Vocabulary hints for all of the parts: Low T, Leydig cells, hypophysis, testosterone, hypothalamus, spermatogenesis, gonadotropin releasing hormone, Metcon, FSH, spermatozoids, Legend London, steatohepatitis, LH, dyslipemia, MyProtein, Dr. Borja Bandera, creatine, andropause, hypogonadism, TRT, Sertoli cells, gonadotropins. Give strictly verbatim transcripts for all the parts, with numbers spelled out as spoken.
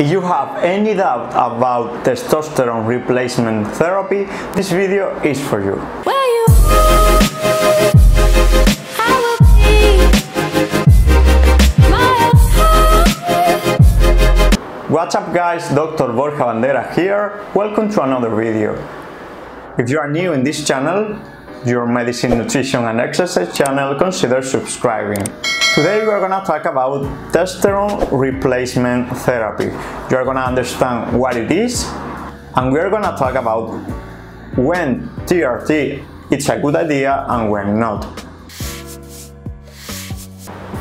If you have any doubt about testosterone replacement therapy, this video is for you. What's up guys, Doctor Borja Bandera here, welcome to another video. If you are new in this channel, your medicine, nutrition and exercise channel, consider subscribing. Today we are going to talk about testosterone replacement therapy. You are going to understand what it is, and we are going to talk about when T R T is a good idea and when not.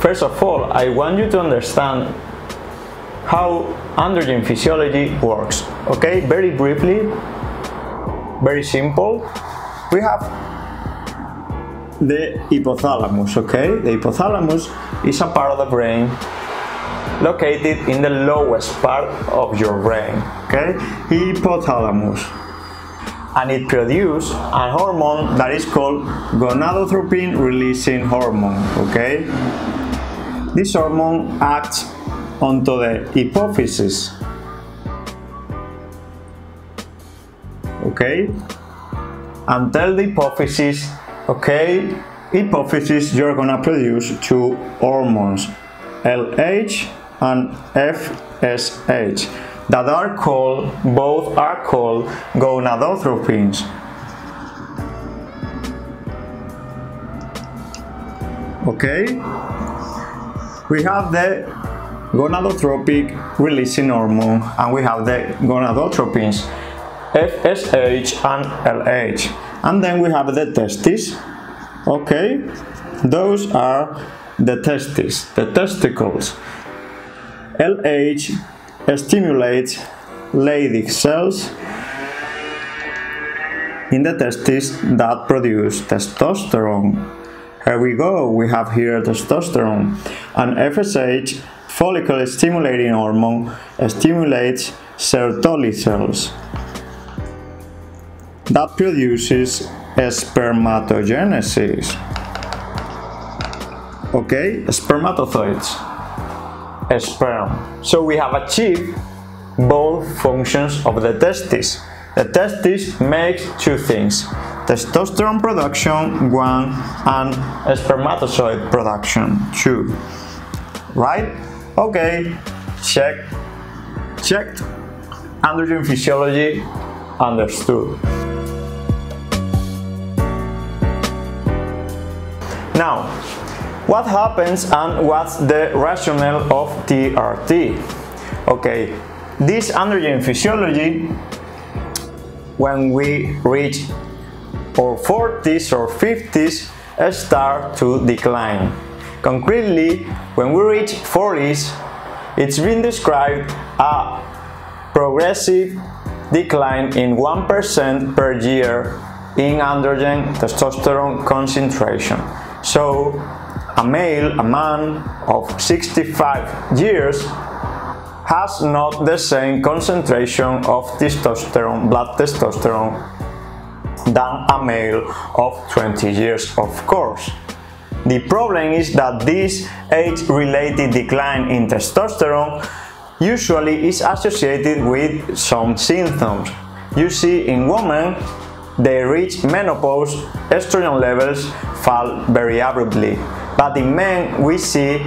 First of all, I want you to understand how androgen physiology works, okay? Very briefly, very simple. We have the hypothalamus, okay? The hypothalamus is a part of the brain located in the lowest part of your brain, okay? Hypothalamus. And it produces a hormone that is called gonadotropin releasing hormone, okay? This hormone acts onto the hypophysis, okay? And tell the hypophysis, okay, hypophysis, you're gonna produce two hormones, L H and F S H, that are called, both are called gonadotropins. Okay, we have the gonadotropic releasing hormone and we have the gonadotropins, F S H and L H, and then we have the testes, okay? Those are the testes, the testicles. L H stimulates Leydig cells in the testes that produce testosterone. Here we go, we have here testosterone. And F S H, follicle stimulating hormone, stimulates Sertoli cells that produces spermatogenesis, okay? Spermatozoids, sperm. So we have achieved both functions of the testes. The testes make two things, testosterone production, one, and spermatozoid production, two, right? Okay, check, checked, androgen physiology understood. Now, what happens and what's the rationale of T R T? Okay, this androgen physiology, when we reach our forties or fifties, start to decline. Concretely, when we reach forties, it's been described a progressive decline in one percent per year in androgen testosterone concentration. So a male, a man of sixty-five years has not the same concentration of testosterone, blood testosterone, than a male of twenty years, of course. The problem is that this age-related decline in testosterone usually is associated with some symptoms. You see, in women, they reach menopause, estrogen levels fall very abruptly. But in men, we see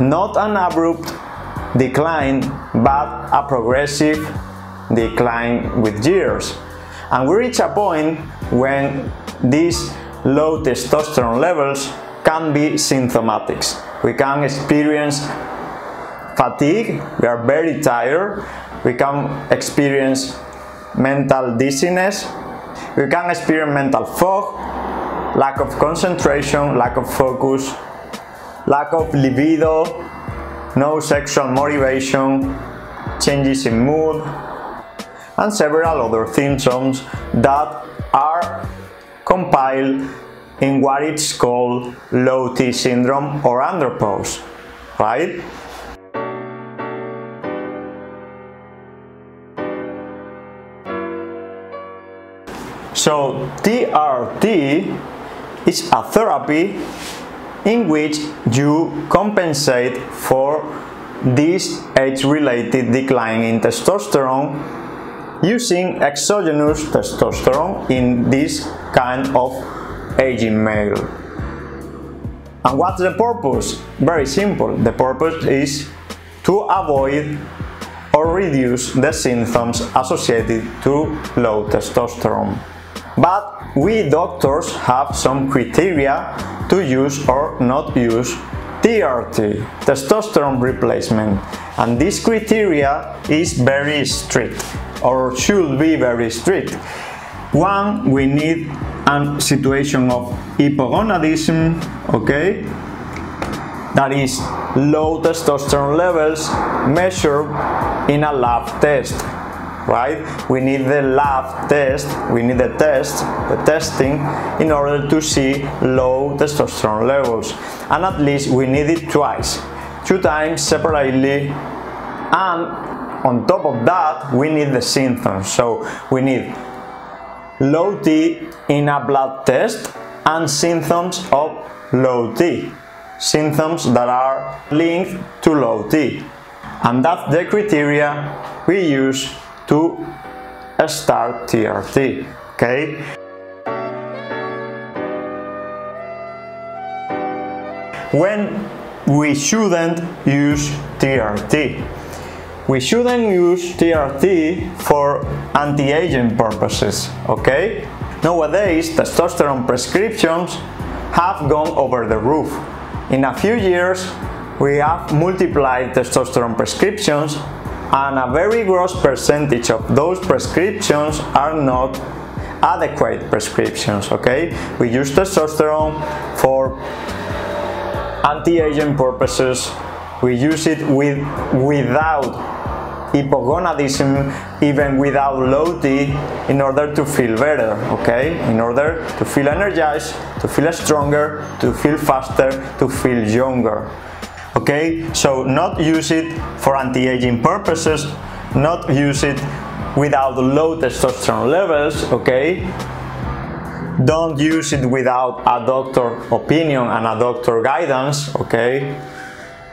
not an abrupt decline, but a progressive decline with years. And we reach a point when these low testosterone levels can be symptomatic. We can experience fatigue, we are very tired, we can experience mental dizziness, we can experience mental fog, lack of concentration, lack of focus, lack of libido, no sexual motivation, changes in mood, and several other symptoms that are compiled in what is called low T syndrome or andropause, right? So T R T is a therapy in which you compensate for this age-related decline in testosterone using exogenous testosterone in this kind of aging male. And what's the purpose? Very simple. The purpose is to avoid or reduce the symptoms associated to low testosterone. But we doctors have some criteria to use or not use T R T, testosterone replacement, and this criteria is very strict, or should be very strict. One, we need a situation of hypogonadism, okay? That is low testosterone levels measured in a lab test, right? We need the lab test, we need the test, the testing, in order to see low testosterone levels. And at least we need it twice, two times separately, and on top of that we need the symptoms. So we need low T in a blood test and symptoms of low T. Symptoms that are linked to low T, and that's the criteria we use to start T R T, okay? When we shouldn't use T R T. We shouldn't use T R T for anti-aging purposes, okay? Nowadays, testosterone prescriptions have gone over the roof. In a few years, we have multiplied testosterone prescriptions, and a very gross percentage of those prescriptions are not adequate prescriptions, okay? We use testosterone for anti-aging purposes, we use it with, without hypogonadism, even without low T, in order to feel better, okay? In order to feel energized, to feel stronger, to feel faster, to feel younger. Okay, so not use it for anti-aging purposes, not use it without low testosterone levels, okay? Don't use it without a doctor opinion and a doctor guidance, okay?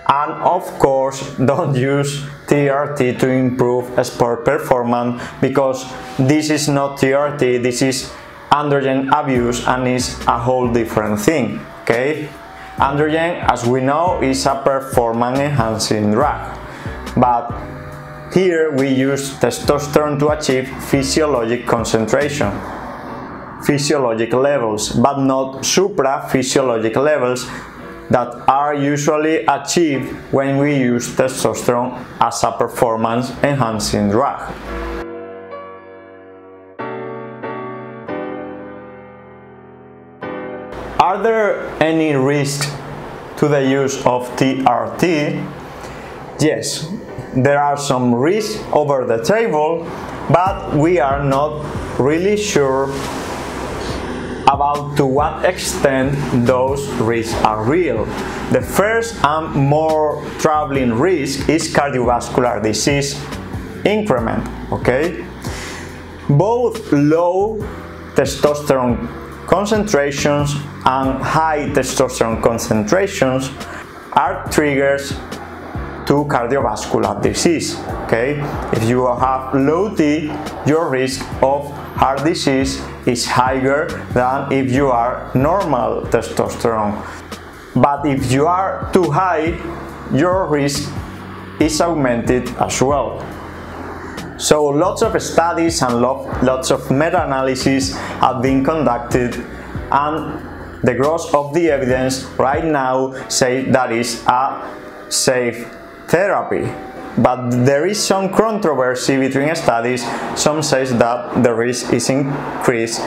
And of course, don't use T R T to improve sport performance, because this is not T R T, this is androgen abuse and is a whole different thing, okay? Androgen, as we know, is a performance-enhancing drug, but here we use testosterone to achieve physiologic concentration, physiologic levels, but not supra-physiologic levels that are usually achieved when we use testosterone as a performance-enhancing drug. Are there any risks to the use of T R T? Yes, there are some risks over the table, but we are not really sure about to what extent those risks are real. The first and more troubling risk is cardiovascular disease increment, okay? Both low testosterone concentrations and high testosterone concentrations are triggers to cardiovascular disease, okay? If you have low T, your risk of heart disease is higher than if you are normal testosterone. But if you are too high, your risk is augmented as well. So lots of studies and lots of meta-analyses have been conducted, and the gross of the evidence right now says that is a safe therapy. But there is some controversy between studies. Some says that the risk is increased,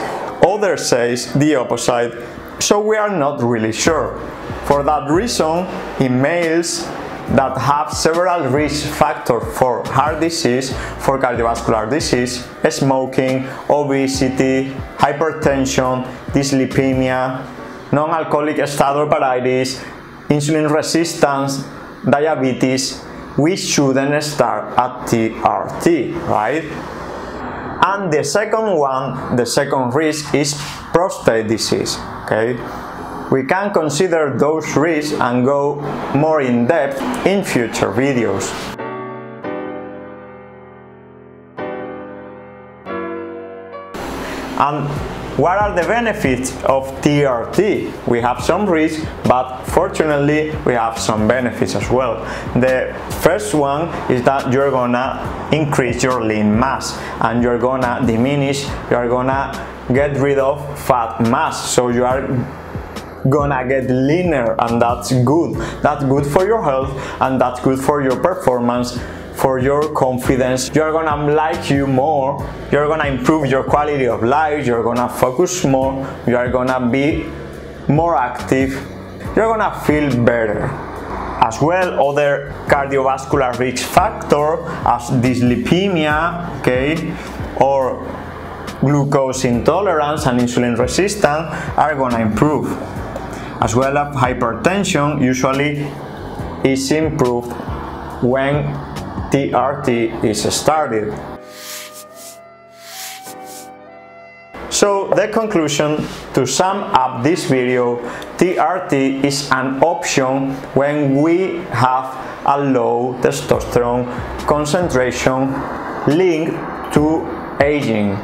others says the opposite, so we are not really sure. For that reason, in males that have several risk factors for heart disease, for cardiovascular disease, smoking, obesity, hypertension, dyslipemia, non-alcoholic steatohepatitis, insulin resistance, diabetes, we shouldn't start at T R T, right? And the second one, the second risk is prostate disease, okay? We can consider those risks and go more in depth in future videos. And what are the benefits of T R T? We have some risks, but fortunately we have some benefits as well. The first one is that you're gonna increase your lean mass, and you're gonna diminish, you're gonna get rid of fat mass, so you are gonna get leaner, and that's good. That's good for your health, and that's good for your performance, for your confidence. You're gonna like you more, you're gonna improve your quality of life, you're gonna focus more, you're gonna be more active, you're gonna feel better. As well, other cardiovascular risk factor as dyslipemia, okay, or glucose intolerance and insulin resistance are gonna improve. As well as hypertension usually is improved when T R T is started. So the conclusion, to sum up this video, T R T is an option when we have a low testosterone concentration linked to aging,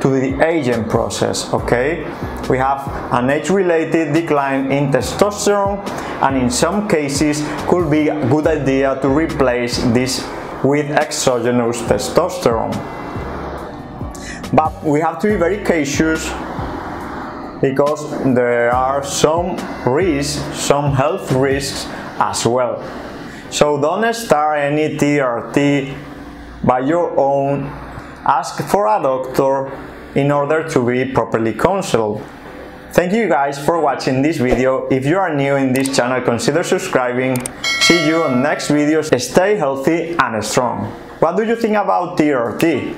to the aging process, okay? We have an age-related decline in testosterone, and in some cases could be a good idea to replace this with exogenous testosterone. But we have to be very cautious because there are some risks, some health risks as well. So don't start any T R T by your own. Ask for a doctor in order to be properly counseled. Thank you guys for watching this video. If you are new in this channel, consider subscribing. See you on next videos. Stay healthy and strong. What do you think about T R T?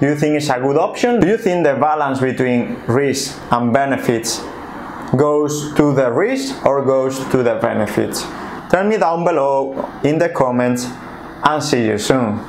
Do you think it's a good option? Do you think the balance between risks and benefits goes to the risks or goes to the benefits? Tell me down below in the comments, and see you soon.